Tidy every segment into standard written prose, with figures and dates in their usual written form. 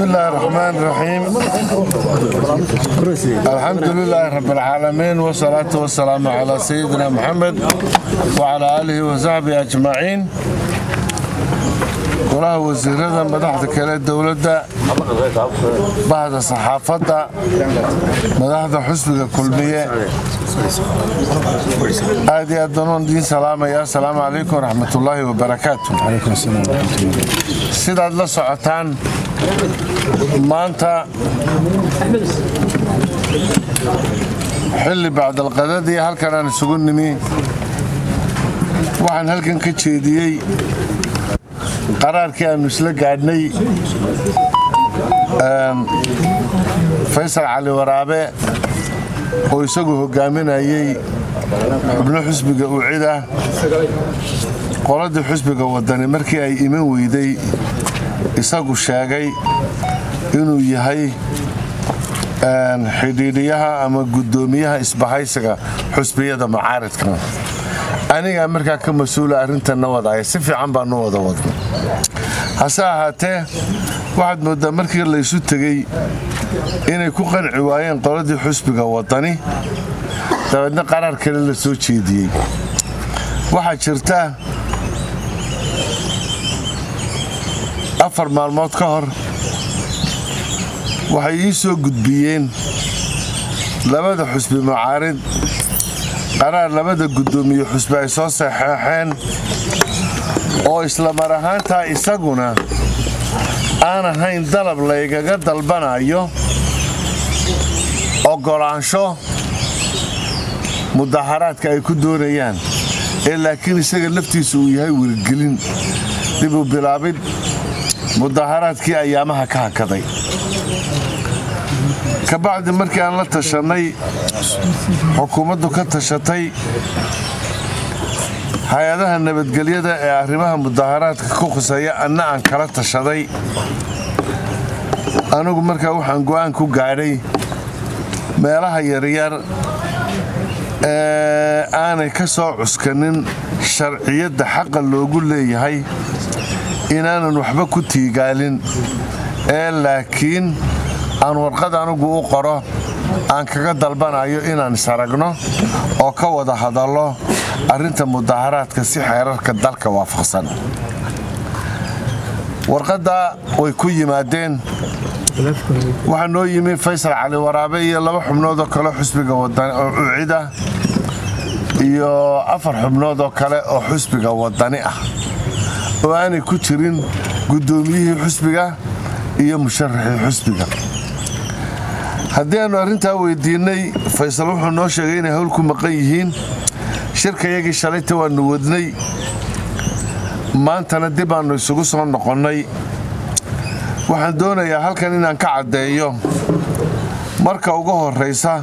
بسم الله الرحمن الرحيم. الحمد لله رب العالمين والصلاة والسلام على سيدنا محمد وعلى آله وصحبه أجمعين. قراء وزيرنا مدحت كلا الدولة دا بعد صحافتها مدحت حسب الكلية هذه الدنون دين سلام يا سلام عليكم ورحمة الله وبركاته. عليكم السلام ورحمة الله. سيد الله سعتان ما أنت حل بعد القدر دي هل كان يسقون مي وعن هل كان كتشي دي قرار كان مسلك عدني فيصل علي ورابع ويسقوا هجامنا يي ابن حسب وعده قرد حسب وداني مركي أي إيمان ويدي يسقوا الشاقي إنه يهي حديديها أما قدوميها إسبحيسك حسبية ده معارض كمان أنا أمريكا كمسؤول أرنت النوض عايز سفي عم بنوض وضنا هسا هاته واحد من الأمريكا اللي يسوي تجي إنه يكون عواين قرضي حسب وطني تبعنا قرار كل اللي سوي شيء واحد شرته أفر معلومات كهر وحييسو قطبيين لبدا حسب معارض قرار لبدا قدومي حسب عصاص صحاحين أو إسلام رهان تا إساقنا أنا هين ضلب ليقا قد البنا أيو أو قرانشو مدحرات كأي كدوريان إلا كين إساق اللفتي سوي هاي ورقلين ديبو بلابد مدحرات كي أيامها كهكذي كبعد مركي أنا تشني حكومته كتشتي هيدا النبت قليدا عرمها مظاهرات كوخسية أنا أنكرت تشتي أنا مركي أروح أنجوان كوك عري ما راح يرير أنا كسر عسكرين شرعية حق اللي يقول لي هاي إن أنا نحبك تيجالين لكن aan warqad anigu u qoro aan kaga dalbanayo inaan saragno oo ka wada hadallo arinta mudaharaadka si xeerarka dalka waafaqsan warqada way ku yimaadeen waxa noo yimi Faysal Cali Waraabe iyo laba xubnood oo kale xisbiga wadani oo ciida iyo afar xubnood oo kale oo xisbiga wadani ah oo aan ku jirin gudoomiyihii xisbiga iyo musharaxii xisbiga haddii arinta weydiinay Faysal wuxuu noo sheegay in hawlku maqan yihiin shirkayagii shalay ta waan wadnay maanta dib aan isugu soo noqonay waxaan doonayaa halkan inaan ka cadeeyo marka ugu horeysa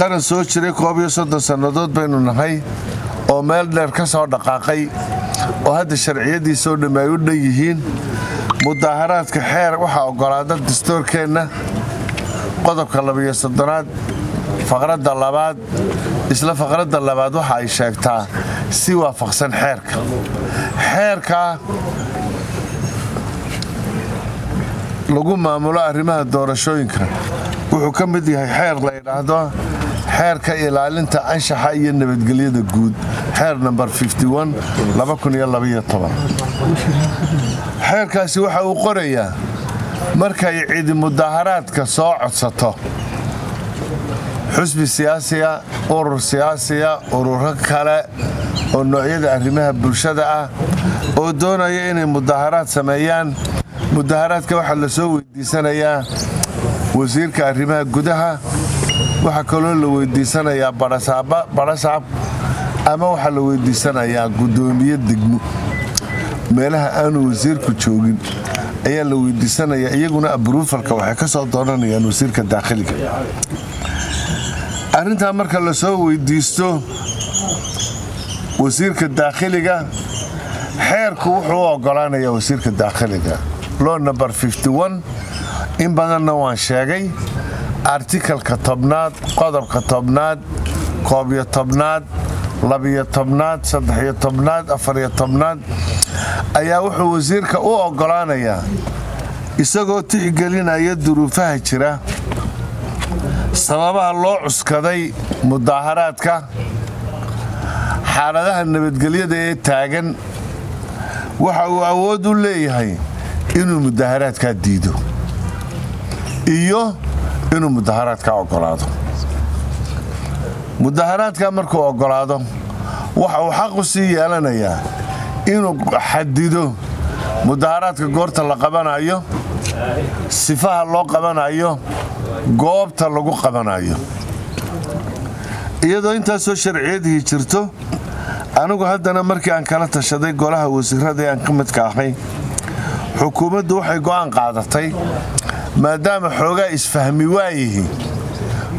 qaran soo jiray 12 sanadood baynu nahay oo meel dheer ka soo dhaqaaqay oo hadda sharciyadii soo dhameeyo dhayihiin mudaharaadka xeer waxa ogolaada dastuurkeena qodobka 2-aad faqradda 2-aad isla faqradda 2-aad waxa ay sheegtaa si waafaqsan xeerka lagu maamulo arrimaha doorashooyinka wuxuu ka mid yahay xeer la yiraahdo xeerka ilaalinta anshaxa iyo nabadgelyada guud xeer number 51 2012 xeerkaasi waxa uu qorayaa markay ciid mudaharaadka soo codsato xisbi siyaasi ah urur siyaasi ah urur kale oo noocyada arrimaha bulshada ah oo doonaya inay mudaharaad sameeyaan mudaharaadka waxa la soo weydiisanayaa wasiirka arrimaha gudaha waxa kaloo la weydiisanayaa barasaab ama waxa la weydiisanayaa gudoomiye degmo meelaha aan wasiirku joogin ayaa la weydiisanayaa iyaguna approvalka waxa ka soo dooranayaan wasiirka daaqiliga arinta marka la soo weydiisto wasiirka daaqiliga xeerku wuxuu ogolaanayaa wasiirka daaqiliga law number 51 in badanna waan sheegay article-ka 10aad qodobka 10aad qoobyo 10aad 12aad 13aad 14aad ayaa wuxuu wasiirka u ogolaanaya isagoo tixgelinaya duruufaha jira sababaha loo cuskaday mudaharaadka xaaladaha nabadgelyada ee taagan waxa uu awood u leeyahay inuu mudaharaadka diido iyo inuu mudaharaadka ogolaado mudaharaadka markuu ogolaado waxa uu xaq u sii yeelanayaa inuu xadido mudaharaadka goorta la qabanayo sifaha loo qabanayo goobta lagu qabanayo iyadoo intaas soo sharciyadii jirto anigu haddana markii aan kala tashaday golaha wasiirada aan ka mid ka ahay xukuumaddu waxay go'aan qaadatay maadaama xoogaa isfahmi waayay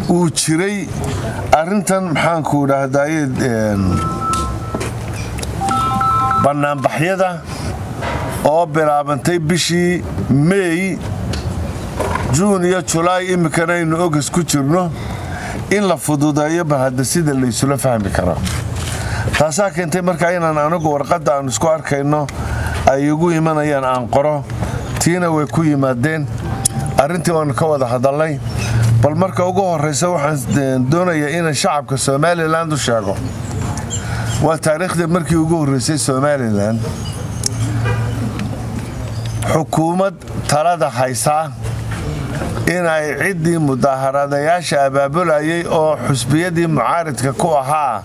uu jiray arrintan maxaan ku dhahdayay bannaanbaxyada oo bilaabantay bishii May June iyo July imkana in August ku jirno in la fududeeyo bahada sida la isla fahmi karo taas keentay marka inaan anagu warqada aan isku arkayno ay ugu imanayaan aan qoro tiina way ku yimaadeen arrintii aan ka wada hadalnay bal marka ugu horeysa waxaan doonayaa in shacabka Somaliland u sheego waa taariikhda markii ugu horeysay Somaliland حكومة ترى حيسا إن عدي مظاهرات أبابل أي أو حسبيدي معارض ككوها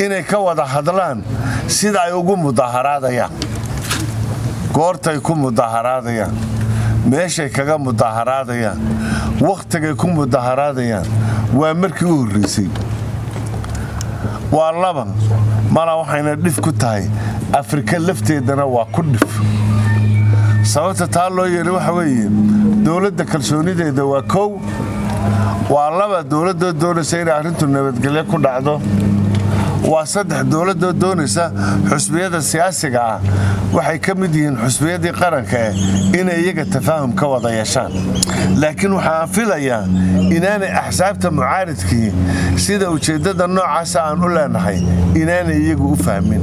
إن كوا حضلان سيد يقوم مظاهرات يا قرط يكون مظاهرات يا ماشي كجا مظاهرات يا وقت يكون مظاهرات يا وأمريكا ورسي والله ما لو حين نلف كتاي أفريقيا لفتي دنا وكلف sababta taalo yiri waxa weeye dawladda kalsoonideeda waa koow waa laba dawladda doonaysa in arrintu nabadgelyo ku dhacdo waa saddex dawladda doonaysa xusbiyada siyaasiga ah waxay ka mid yihiin xusbiyadii qaranka in ay iyaga tafaahum ka wada yeeshaan laakiin waxaan filayaa inaanay axsaabta mucaaridkii sida ujeedada noocaas aan u leenahay inaanay iyagu u fahmin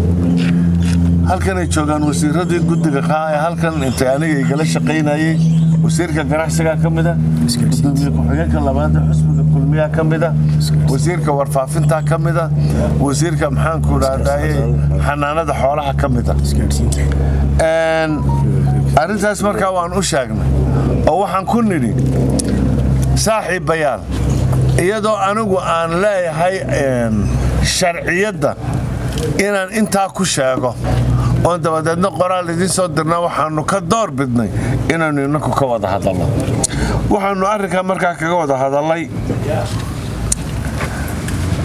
halkan ay joogan wasiiradii guddiga qaay halkan inta aniga igala shaqeynayay wasiirka ganacsiga kamida wasiirka xogta labaad xusbiga kulmiya kamida wasiirka warfaafinta kamida wasiirka maxaan ku raadayay xanaanada xoolaha kamida een arintaas markaa waan u sheegnay oo waxaan ku niri saaxiibayaal iyadoo anigu aan leeyahay sharciyada inaan inta ku sheego on dabadeedna qoraal idin soo dirnaa waxaanu ka door bidnay inaanu inaku ka wada hadalno waxaanu arrinka markaa kaga wada hadalay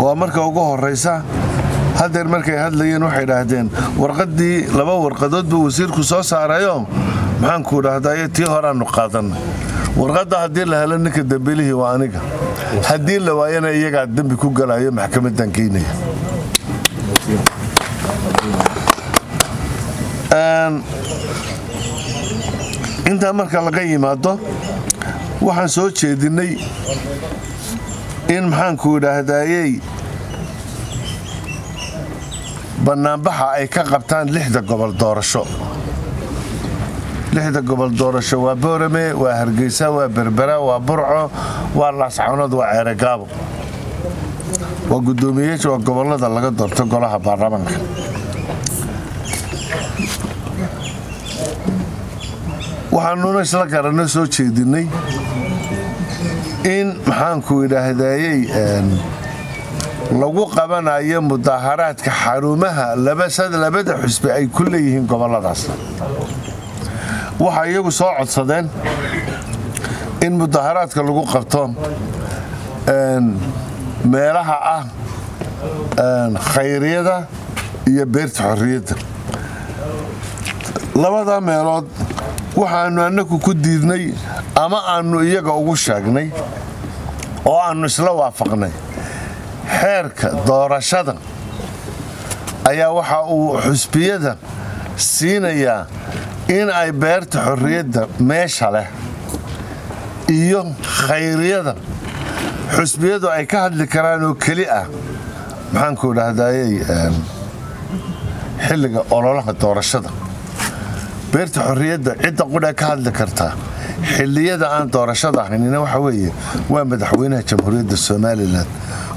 waa marka ugu horeysa haddii markay hadlayeen waxay dhaahdeen warqadii laba warqadood buu wasiirku soo saarayo maxaan ku dhahday tii horaanu qaadanay warqada haddii la helo ninka dambilihii waa aniga haddii la waayana iyaga dambi ku galaayo maxkamadan keenaya inta marka laga yimaado waxaan soo jeedinay in maxaan ku dhahdayay bannaanbaxa ay ka qabtaan 6 gobol doorasho 6 gobol doorasho waa Boorame waa Hargeysa waa Berbera waa Burco waa Laascaanood waa Ceergaabo waa gudoomiyeyaasha waa gobolada laga doorto golaha baarlamaanka waxaanu isla garanay soo jeedinay in maxaan ku yiraahday lagu qabanayo mudaharaadka xarumaha labada xisbi ay ku leeyihiin goboladaas waxa iyagu soo codsadeen in mudaharaadka lagu qabto meelaha ah khayriyada iyo beerta xorriyada labada meelood waxaanu anagu ku diidnay ama aanu iyaga ugu sheegnay oo aanu isla waafaqnay xeerka doorashada ayaa waxa uu xusbiyada siinaya in ay beerta xorriyada meesha leh iyo khayriyada xusbiyadu ay ka hadli karaan oo kali ah maxaan ku dhahdayay xilliga ololaha doorashada beerta xorriyadda cidda qudha ka hadli karta xilliyada aan doorashada ahaynina waxa weeye waa madaxweynaha jamhuuriyadda Soomaaliland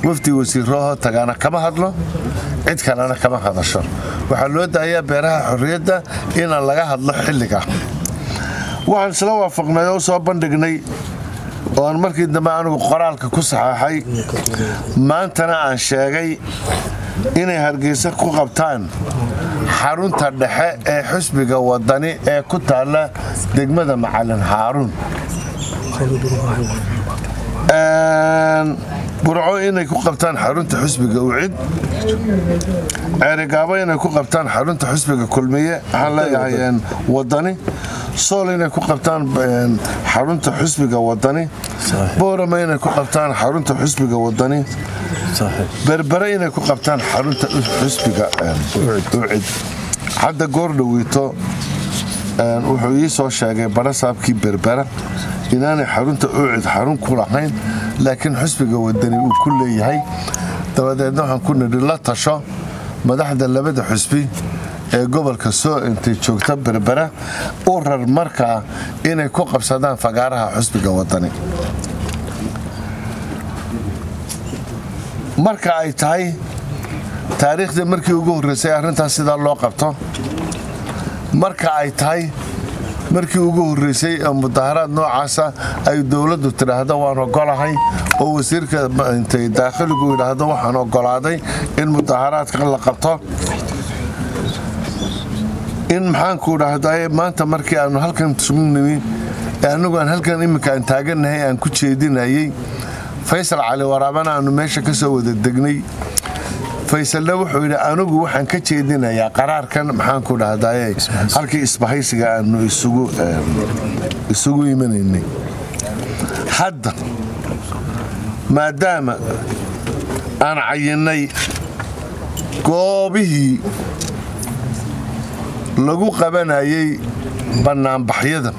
wafdi wasiirrada tagana kama hadlo cid kalena kama hadasho waxa loo daayaa beeraha xorriyadda in laga hadlo xilliga waxaan isla waafaqnay oo soo bandhignay oo markii dambe aanu qoraalka ku saxaxay maantana aan sheegay inay Hargeysa ku qabtaan xarunta dhexe ee xisbiga wadani ee ku taala degmada Macalin Haarun Burco inay ku qabtaan xarunta xisbiga Ucid Arigaaba inay ku qabtaan xarunta xisbiga Kulmiye halaayeen wadani Sool inay ku qabtaan xarunta xisbiga wadani Boorama inay ku qabtaan xarunta xisbiga wadani بربرينا كو قبطان حرونت حسبيقا وعد حدا قرد ويتو وحويسو شاقي برا صابكي بربرا إناني حرونت وعد حرون كورحين لكن حسبيقا وداني وكل يهي دوا دعنا كنا ريلاتا شو مدحدا لبدا حسبي قبل كسو انتي تشوكتا بربرا ورر مركا إني كو قبصادان فقارها حسبيقا وداني marka ay tahay taariikhda markii ugu horeysay arrintaas sida loo qabto marka ay tahay markii ugu horeysay mudaharaad noocaas ay dawladdu tiraahdo waan ogolahay oo wasiirka intay daaqilku yiraahdo waxaan ogolaaday in mudaharaadka la qabto in maxaan ku raahday maanta markii aanu halkan tusminay anagu aan halkan imika aan taaganahay aan ku jeedinayay فيصل علي ورابنا أنه ماشي كسو الدقني فيصل لو حولي أنوغ وحن كتشيدنا يا قرار كان محانكو لهدايا هالكي إصبحيسيقا أنه يسوقو يمنيني حد ما دام أنا عيني قوبه لقو قبنا يي بنام بحيدا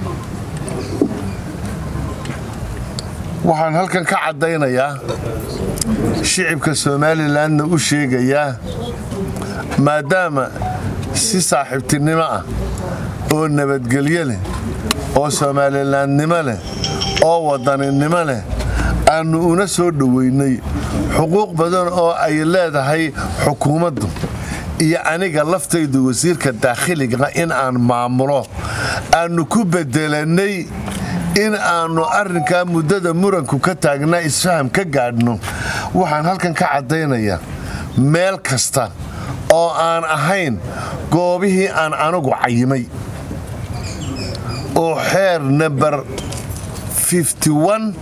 waxaan halkan ka cadeynayaa shicibka Soomaaliland u sheegayaa maadaama si saaxiibtinimo ah oo nabadgelyo leh oo Soomaalilandnimo leh oo wadaninimo leh aanu una soo dhaweynay xuquuq badan oo ay leedahay xukuumaddu iyo aniga laftaydu wasiirka daakhiliga in aan maamulo aanu ku bedelanay in aanu arrinka mudada muranku ka taagna isfahan ka gaadhno waxaan halkan ka cadeynayaa meel kasta oo aan ahayn goobihii aan anagu cayimay oo xeer number 51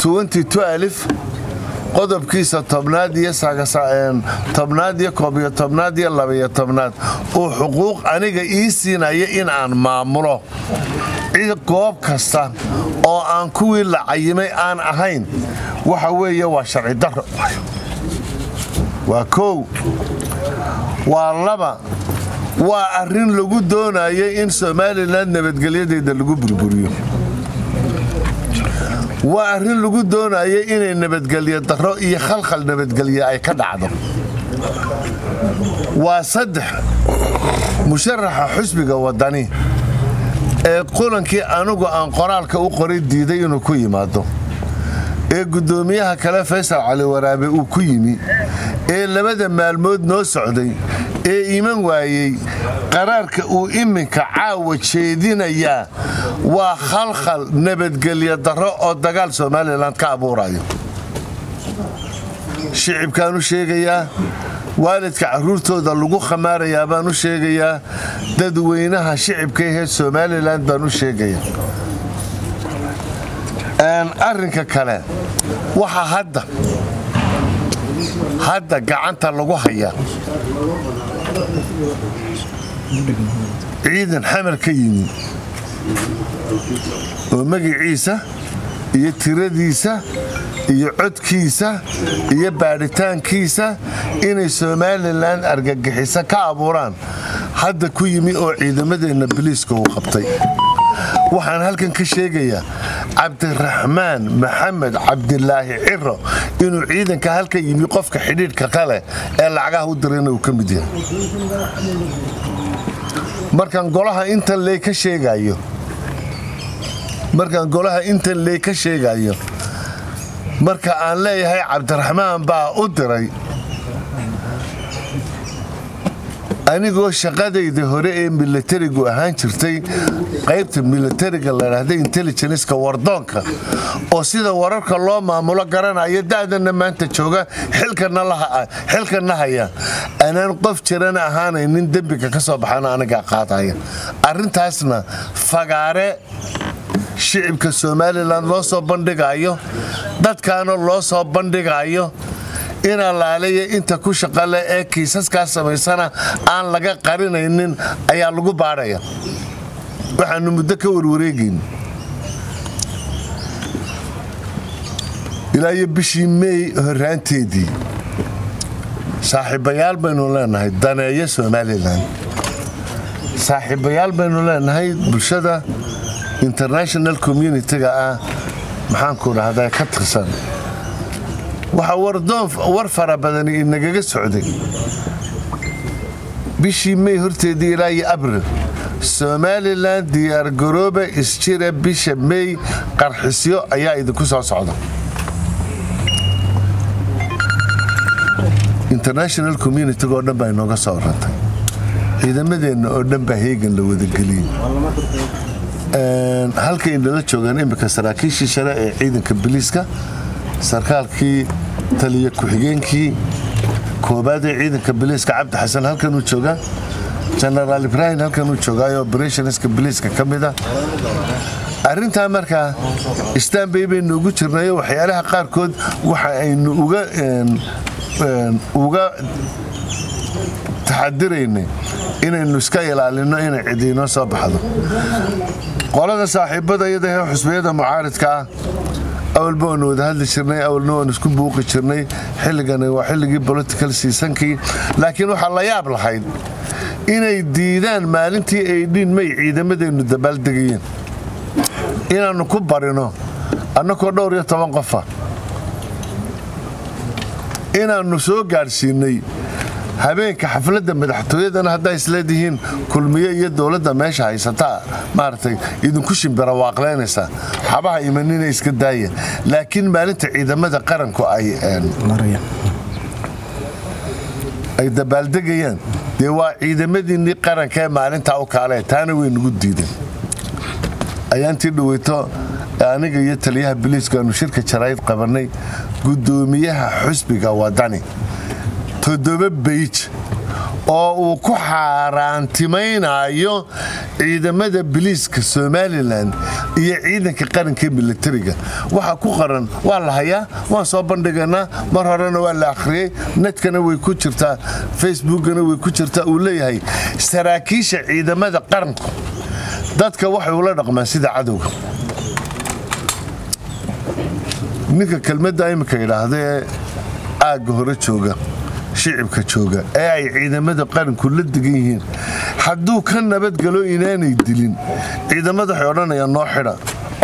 2012 qodobkiisa tobnaad iyo sagaasaan tobnaad iyo koob iyo tobnaad iyo laba iyo tobnaad oo xuquuq aniga ii siinaya in aan maamulo goob kasta oo aan kuwii la cayimay aan ahayn waxa weeye waa sharci darro waa koow waa laba waa arrin lagu doonayay in Soomaaliland nabadgelyadeeda lagu burburiyo waa arrin lagu doonayay inay nabadgelyo darro iyo khalkhal nabadgelyo ay ka dhacdo waa saddex musharaxa xisbiga wadani qolankii anigu aan qoraalka u qoray diiday inuu ku yimaado ee gudoomiyaha kale Faysal Cali Waraabe uu ku yimi ee labada maalmood noo socday ee iiman waayay qaraarka uu iminka caawa jeedinaya waa khalkhal nabadgelyo darro oo dagaal Soomaaliland ka abuurayo shicibkan u sheegayaa waalidka caruurtooda lagu khamaarayaa baan u sheegayaa dadweynaha shicibka ee Soomaaliland baan u sheegayaa arrinka kale waxa hadda gacanta lagu hayaa ciidan xamar ka yimi oo magaciisa iyo tiradiisa iyo codkiisa iyo baaritaankiisa inay Soomaaliland argagixisa ka abuuraan hadda ku yimi oo ciidamadeena biliiska uu qabtay waxaan halkan ka sheegayaa Cabdiraxmaan Maxamed Cabdilaahi Ciro inuu ciidanka halka yimi qofka xidhiidhka kale ee lacagaha u diray inuu ka mid yahay markan golaha inta leey ka sheegayo marka aan leeyahay Cabdiraxmaan baa u diray anigoo shaqadayda hore ee militariga ahaan jirtay qaybta militariga la raahday intelligence-ka wardoonka oo sida wararka loo maamulo garanaya daadana maanta jooga xilkana haya anaan qof jiran ahaanaynin dambiga ka soo baxana anaga qaadaya arintaasna fagaare shicibka Soomaaliland loo soo bandhigayo dadkaana loo soo bandhigayo إن الله ليه أنت كوش قال إيه كيسس كاسم إنسانا أن لقى قرينا إنن أيا لقوا بعريا وحنا مدكوا الوريجين إلى يبشي مي هرانتي دي صاحب عيال بنولنا هاي دنا يسوع مالنا صاحب عيال بنولنا هاي برشدة international community جاء محنكور هذا كترسن وحوردون ورفرة بدني النجاج السعودي بشي مي هرتي دي راي أبر سوماليلاند ديار جروبة إشترى بشي مي قرحسيو أيا إذا كوسع صعدا international community قرنا بينوجا صورتها إذا مدين قرنا بهيجن لو ذي الجليل هل كين دلتشوا جانين بكسراكيش شراء عيد كبليسكا sarkaalkii taliye ku xigeenkii koobaad ee ciidanka boliiska Cabdi Xasan halkan uu joogaa General Ibrahim halkan uu joogaa operationska boliiska kamida arinta marka istaan beebay noogu jirnay waxyaalaha qaar kood waxa ay uga taxadirayna inaynu iska ilaalino inay ciidino soo baxdo qolada saaxiibadayada ee xusbiyada mucaaradka أول بونود هذا الشرني أول نوع نسكون بوق الشرني حلقنا وحلقي بوليتيكال سيسنكي لكن وح الله يعب الحين إن الديدان مالنتي أيدين مي عيدا مدين الدبال دقيين إن نكبرنا أنا كدور يتوان قفا إن نسوق قارسيني هبين كحفلة دم دحتوية أنا هدا يسلديهن كل مية يدولة دم ماشي هيستا مارتي إذا كوشين برواقلين هسا حبها يمنين يسكداية لكن ما لنت إذا ما ذكرن كأي آن مريم إذا بالدقيان دوا إذا ما دي نقرن كمان أنت أو كعلي تاني وين جديد أيانتي دويتها أنا جيت ليها بليس كانوا شركة شرايط قبرني قدوميها حسبي قوادني تدوب بيت أو كحاران تمين عيون إذا مدى بليس كسوماليلاند يعيدن كقرن كبل الترجة وحكو قرن والله هيا وصابن دجنا مرهرنا ولا آخره نتكنا ويكوشرتا فيسبوكنا ويكوشرتا أولي هاي سراكيش إذا مدى قرنكم دتك واحد ولا رقم سيدا عدو نيكا كلمة دائما كيرا هذا أجهر تشوجا شعبك تشوجا أي إذا مدى قرن كل الدقيقين حدو كنا بدقلو إناني يدلين إذا مدى حيرانا يا ناحرة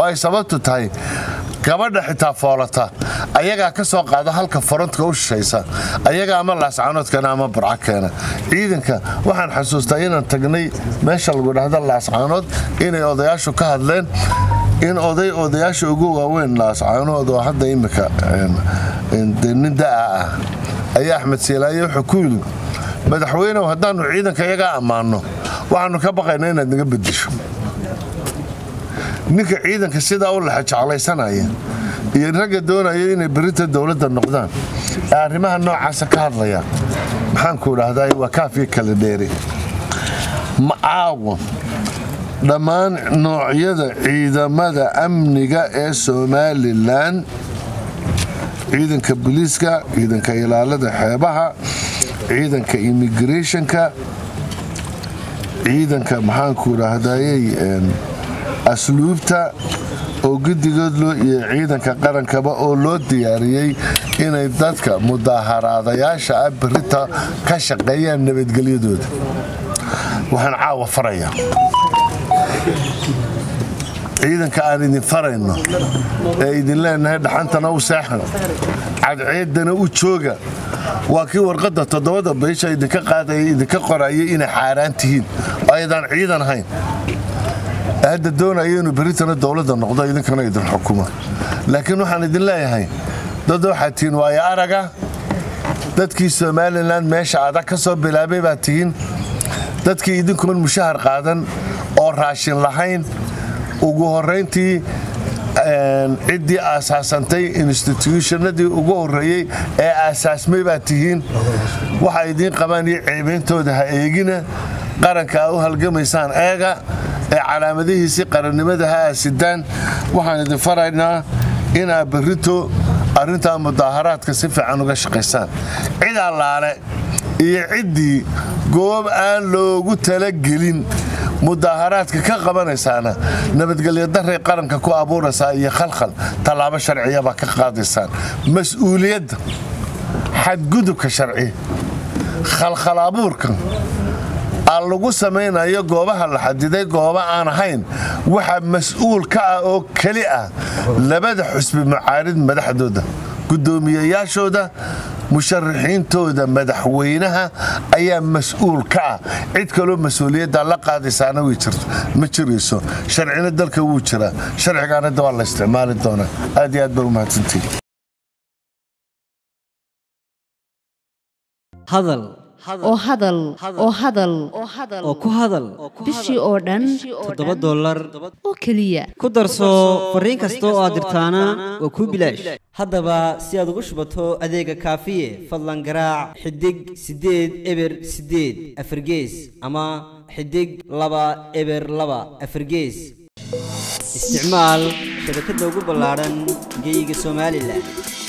أي سبته تاي كمان حتى فارتها أيجا كسوق هذا هالك فرنت كوش شيسا أيجا عمل عسعنات كنا عمل برعك أنا إذا ك واحد حسوس تاينا تجني ما شاء الله هذا العسعنات إن يضيعشوا كهذلين إن أضيعشوا جوا وين العسعنات وحد يمك نداء أي أحمد سيلاي حكولي مدحوينا وهدانو عيدا كيجا أمانه وعنو كبقينا نقبلش نك عيدا كسيدا أول حج على سنة يرجع دونا يين بريت الدولة النقدان أرمها النوع عسكر ضياع حنقول هذا وكافي كالديري معاون لما نوع يدا عيدا ماذا أمني جاء سوماليلاند عيدا كبوليسكا عيدا كيلالة حيبها عيدا كإيميجريشن كا عيدا كمحنقول هذا يين أسلوبته أو قد يقولوا عيدا كقرن كبا أو لود ياريي إن يدتك مظاهرات يا شعب ريتا كشقية النبي تقليدود وهنعاو فريا عيدا كأني فرينا عيد الله إن هذا حنت نو ساحر عد عيدنا وتشوجا وكي ورقة تدوّد بيشة إذا قاعدة إذا قرأي إن حاران تهيد أيضاً عيداً هين هذا الدون أيون بريتنا الدولة النقضة إذا كان يدير الحكومة لكن نحن ندين لا هين دادو حتين ويا أرجع دادكي سوماليلاند ماشي عاد كسب بلا بيباتين دادكي يدينكم المشاهر قاعداً أو راشين لحين وجوهرينتي عدي أساسنتي إنستيتيوشنادي وجوهرية أساس مباتين وحيدين كمان يعيبين توده أيجينا قرن كأوه الجميسان أجا على مديه سقر النمدها سدان وحنا فرعنا هنا بريتو أرنتها مظاهرات كسيف عنو قش قيسان عد الله على يعدي قوم أن لو قلت لك جلين مظاهرات كقبانيسانا نبت قال يدري قرن ككو أبورسا يخلخل طلع بشرعية بكقاضيسان مسؤولية حد جدو كشرعي خلخل أبوركم اللوجو سمينا يجوبها لحد ده جوبها عن حين واحد مسؤول كأو كلئة لبدأ حسب معارض مدح دوده قدومية شوده مشرحين توده مدح وينها أيام مسؤول كأ عد كلو مسؤولية دلقة دي سنة ويشرت مشريسون شرعنا الدلك ويشرة شرع كان الدوار لاستعمال الدونا أديات برومات سنتين هذا oo hadal oo ku hadal bishii oo dhan $7 oo kaliya ku darso fariin kasta oo aad dirtaana waa ku bilaash haddaba si aad ugu shubato adeega kaafiye fadlan garaac xidig 8 afargees ama xidig 2 afargees isticmaal shirkadda ugu ballaaran geyga Soomaaliland